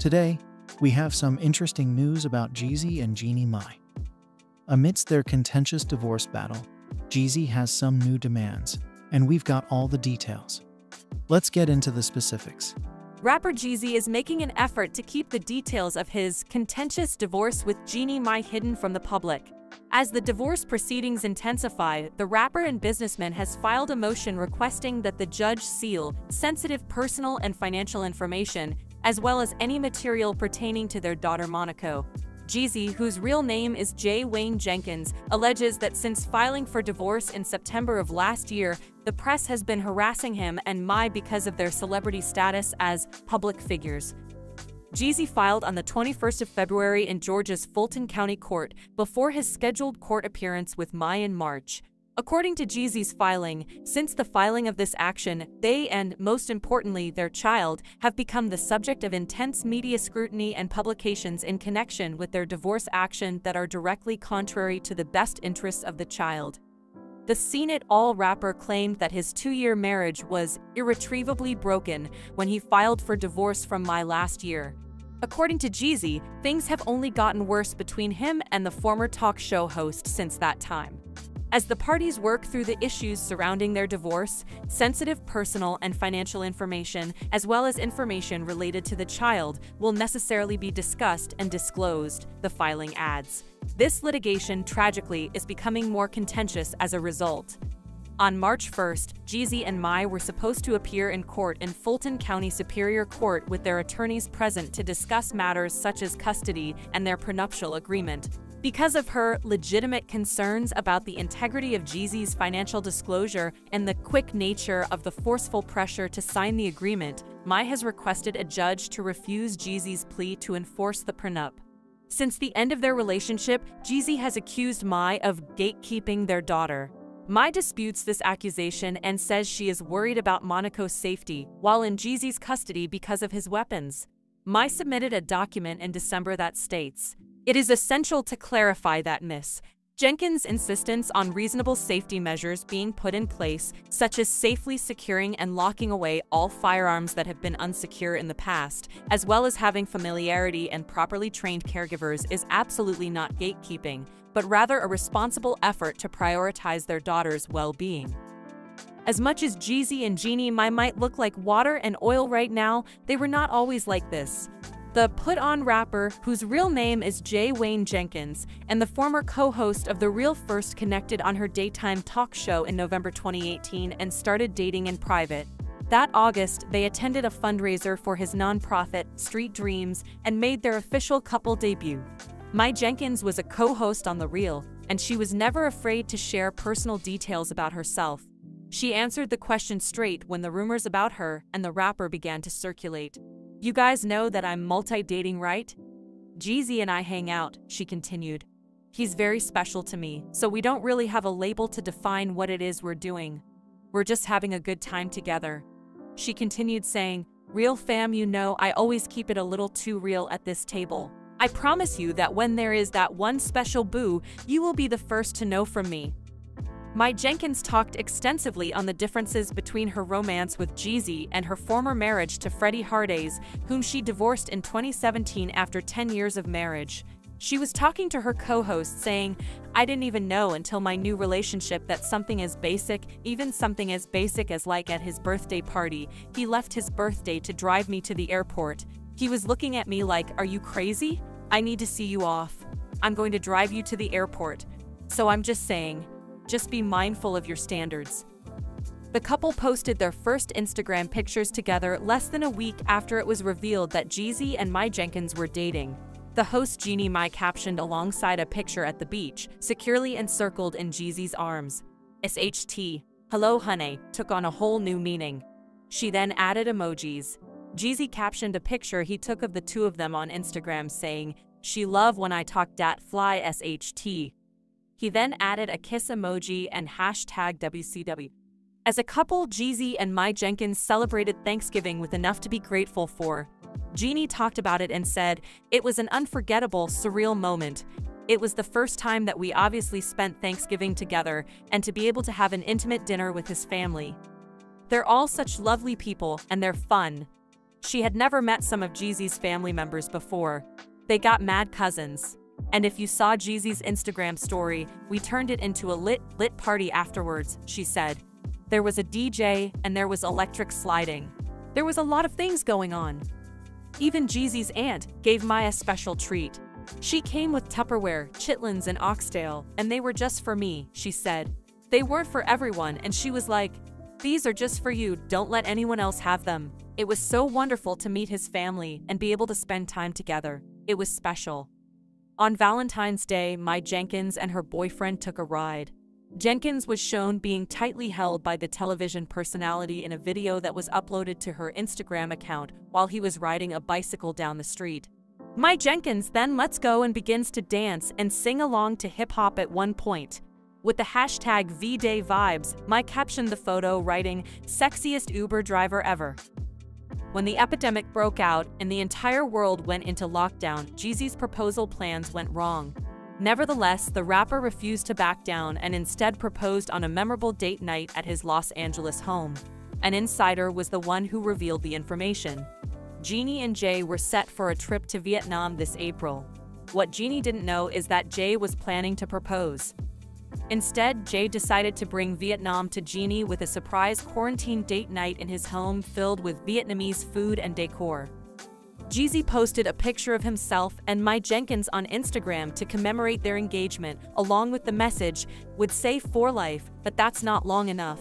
Today, we have some interesting news about Jeezy and Jeannie Mai. Amidst their contentious divorce battle, Jeezy has some new demands, and we've got all the details. Let's get into the specifics. Rapper Jeezy is making an effort to keep the details of his contentious divorce with Jeannie Mai hidden from the public. As the divorce proceedings intensify, the rapper and businessman has filed a motion requesting that the judge seal sensitive personal and financial information, as well as any material pertaining to their daughter Monaco. Jeezy, whose real name is Jay Wayne Jenkins, alleges that since filing for divorce in September of last year, the press has been harassing him and Mai because of their celebrity status as public figures. Jeezy filed on the 21st of February in Georgia's Fulton County Court before his scheduled court appearance with Mai in March. According to Jeezy's filing, since the filing of this action, they and, most importantly, their child, have become the subject of intense media scrutiny and publications in connection with their divorce action that are directly contrary to the best interests of the child. The Seen It All rapper claimed that his two-year marriage was irretrievably broken when he filed for divorce from Mai last year. According to Jeezy, things have only gotten worse between him and the former talk show host since that time. As the parties work through the issues surrounding their divorce, sensitive personal and financial information, as well as information related to the child, will necessarily be discussed and disclosed, the filing adds. This litigation, tragically, is becoming more contentious as a result. On March 1st, Jeezy and Mai were supposed to appear in court in Fulton County Superior Court with their attorneys present to discuss matters such as custody and their prenuptial agreement. Because of her legitimate concerns about the integrity of Jeezy's financial disclosure and the quick nature of the forceful pressure to sign the agreement, Mai has requested a judge to refuse Jeezy's plea to enforce the prenup. Since the end of their relationship, Jeezy has accused Mai of gatekeeping their daughter. Mai disputes this accusation and says she is worried about Monaco's safety while in Jeezy's custody because of his weapons. Mai submitted a document in December that states, "It is essential to clarify that Ms. Jenkins' insistence on reasonable safety measures being put in place, such as safely securing and locking away all firearms that have been unsecure in the past, as well as having familiarity and properly trained caregivers, is absolutely not gatekeeping, but rather a responsible effort to prioritize their daughter's well-being." As much as Jeezy and Jeannie Mai might look like water and oil right now, they were not always like this. The put-on rapper, whose real name is Jay Wayne Jenkins, and the former co-host of The Real first connected on her daytime talk show in November 2018 and started dating in private. That August, they attended a fundraiser for his nonprofit, Street Dreams, and made their official couple debut. Mai Jenkins was a co-host on The Real, and she was never afraid to share personal details about herself. She answered the question straight when the rumors about her and the rapper began to circulate. "You guys know that I'm multi-dating, right? Jeezy and I hang out," she continued. "He's very special to me, so we don't really have a label to define what it is we're doing. We're just having a good time together." She continued saying, "Real fam, you know I always keep it a little too real at this table. I promise you that when there is that one special boo, you will be the first to know from me." Mai Jenkins talked extensively on the differences between her romance with Jeezy and her former marriage to Freddie Harris, whom she divorced in 2017 after 10 years of marriage. She was talking to her co-host saying, "I didn't even know until my new relationship that something as basic, even something as basic as like at his birthday party, he left his birthday to drive me to the airport. He was looking at me like, are you crazy? I need to see you off. I'm going to drive you to the airport. So I'm just saying, just be mindful of your standards." The couple posted their first Instagram pictures together less than a week after it was revealed that Jeezy and Mai Jenkins were dating. The host Jeannie Mai captioned alongside a picture at the beach, securely encircled in Jeezy's arms, "SHT, hello honey," took on a whole new meaning. She then added emojis. Jeezy captioned a picture he took of the two of them on Instagram saying, "She love when I talk dat fly SHT." He then added a kiss emoji and hashtag WCW. As a couple, Jeezy and Mai Jenkins celebrated Thanksgiving with enough to be grateful for. Jeannie talked about it and said, "It was an unforgettable, surreal moment. It was the first time that we obviously spent Thanksgiving together and to be able to have an intimate dinner with his family. They're all such lovely people and they're fun. She had never met some of Jeezy's family members before. They got mad cousins. And if you saw Jeezy's Instagram story, we turned it into a lit party afterwards, she said. There was a DJ and there was electric sliding. There was a lot of things going on. Even Jeezy's aunt gave Mai a special treat. She came with Tupperware, chitlins and oxtail, and they were just for me, she said. They weren't for everyone, and she was like, "These are just for you, don't let anyone else have them." It was so wonderful to meet his family and be able to spend time together. It was special. On Valentine's Day, Mai Jenkins and her boyfriend took a ride. Jenkins was shown being tightly held by the television personality in a video that was uploaded to her Instagram account while he was riding a bicycle down the street. Mai Jenkins then lets go and begins to dance and sing along to hip-hop at one point. With the hashtag VDayVibes, Mai captioned the photo writing, "Sexiest Uber driver ever." When the epidemic broke out and the entire world went into lockdown, Jeezy's proposal plans went wrong. Nevertheless, the rapper refused to back down and instead proposed on a memorable date night at his Los Angeles home. An insider was the one who revealed the information. Jeannie and Jay were set for a trip to Vietnam this April. What Jeannie didn't know is that Jay was planning to propose. Instead, Jay decided to bring Vietnam to Jeannie with a surprise quarantine date night in his home filled with Vietnamese food and decor. Jeezy posted a picture of himself and Mai Jenkins on Instagram to commemorate their engagement, along with the message, "Would say for life, but that's not long enough.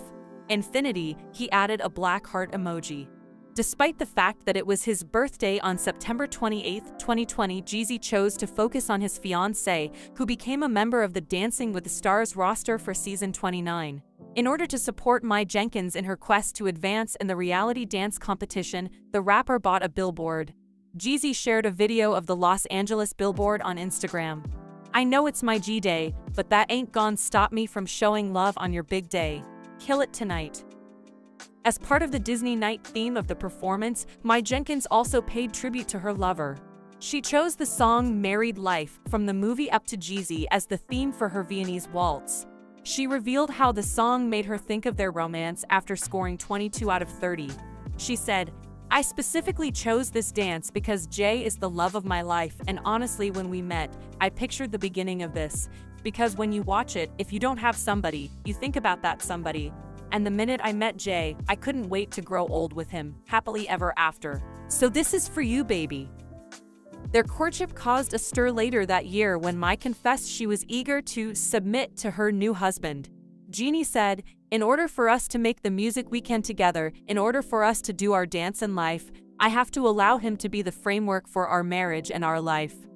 Infinity," he added a black heart emoji. Despite the fact that it was his birthday on September 28, 2020, Jeezy chose to focus on his fiancée, who became a member of the Dancing with the Stars roster for season 29. In order to support Mai Jenkins in her quest to advance in the reality dance competition, the rapper bought a billboard. Jeezy shared a video of the Los Angeles billboard on Instagram. "I know it's my G-Day, but that ain't gon' stop me from showing love on your big day. Kill it tonight." As part of the Disney night theme of the performance, Mai Jenkins also paid tribute to her lover. She chose the song "Married Life" from the movie Up to Jeezy as the theme for her Viennese waltz. She revealed how the song made her think of their romance after scoring 22 out of 30. She said, "I specifically chose this dance because Jay is the love of my life, and honestly, when we met, I pictured the beginning of this, because when you watch it, if you don't have somebody, you think about that somebody. And the minute I met Jay, I couldn't wait to grow old with him, happily ever after. So this is for you, baby." Their courtship caused a stir later that year when Mai confessed she was eager to submit to her new husband. Jeannie said, "In order for us to make the music weekend together, in order for us to do our dance in life, I have to allow him to be the framework for our marriage and our life."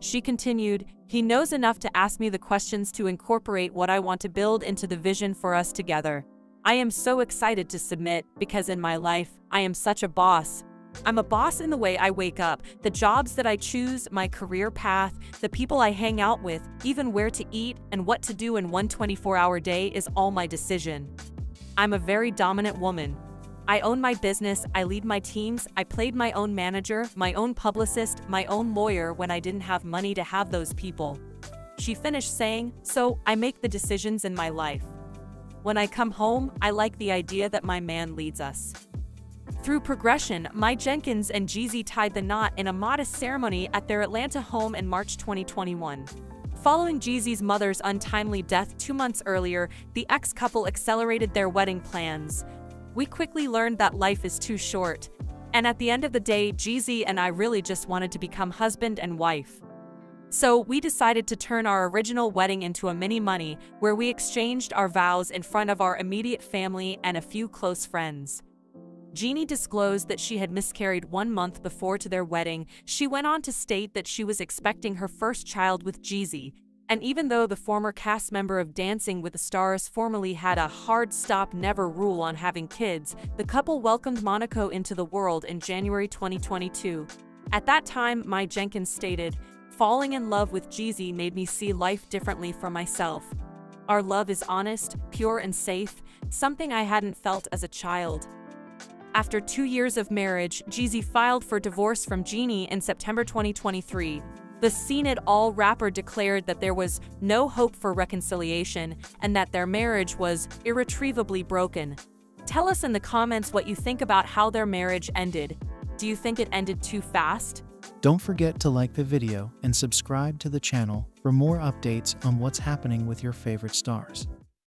She continued, "He knows enough to ask me the questions to incorporate what I want to build into the vision for us together. I am so excited to submit, because in my life, I am such a boss. I'm a boss in the way I wake up, the jobs that I choose, my career path, the people I hang out with, even where to eat and what to do in one 24-hour day is all my decision. I'm a very dominant woman. I own my business, I lead my teams, I played my own manager, my own publicist, my own lawyer when I didn't have money to have those people." She finished saying, "So, I make the decisions in my life. When I come home, I like the idea that my man leads us." Through progression, Mai Jenkins and Jeezy tied the knot in a modest ceremony at their Atlanta home in March 2021. Following Jeezy's mother's untimely death 2 months earlier, the ex-couple accelerated their wedding plans. "We quickly learned that life is too short. And at the end of the day, Jeezy and I really just wanted to become husband and wife. So we decided to turn our original wedding into a mini money, where we exchanged our vows in front of our immediate family and a few close friends." Jeannie disclosed that she had miscarried 1 month before to their wedding. She went on to state that she was expecting her first child with Jeezy. And even though the former cast member of Dancing with the Stars formerly had a hard stop never rule on having kids, the couple welcomed Monaco into the world in January 2022. At that time, Mai Jenkins stated, "Falling in love with Jeezy made me see life differently for myself. Our love is honest, pure and safe, something I hadn't felt as a child." After 2 years of marriage, Jeezy filed for divorce from Jeannie in September 2023. The Seen It All rapper declared that there was no hope for reconciliation and that their marriage was irretrievably broken. Tell us in the comments what you think about how their marriage ended. Do you think it ended too fast? Don't forget to like the video and subscribe to the channel for more updates on what's happening with your favorite stars.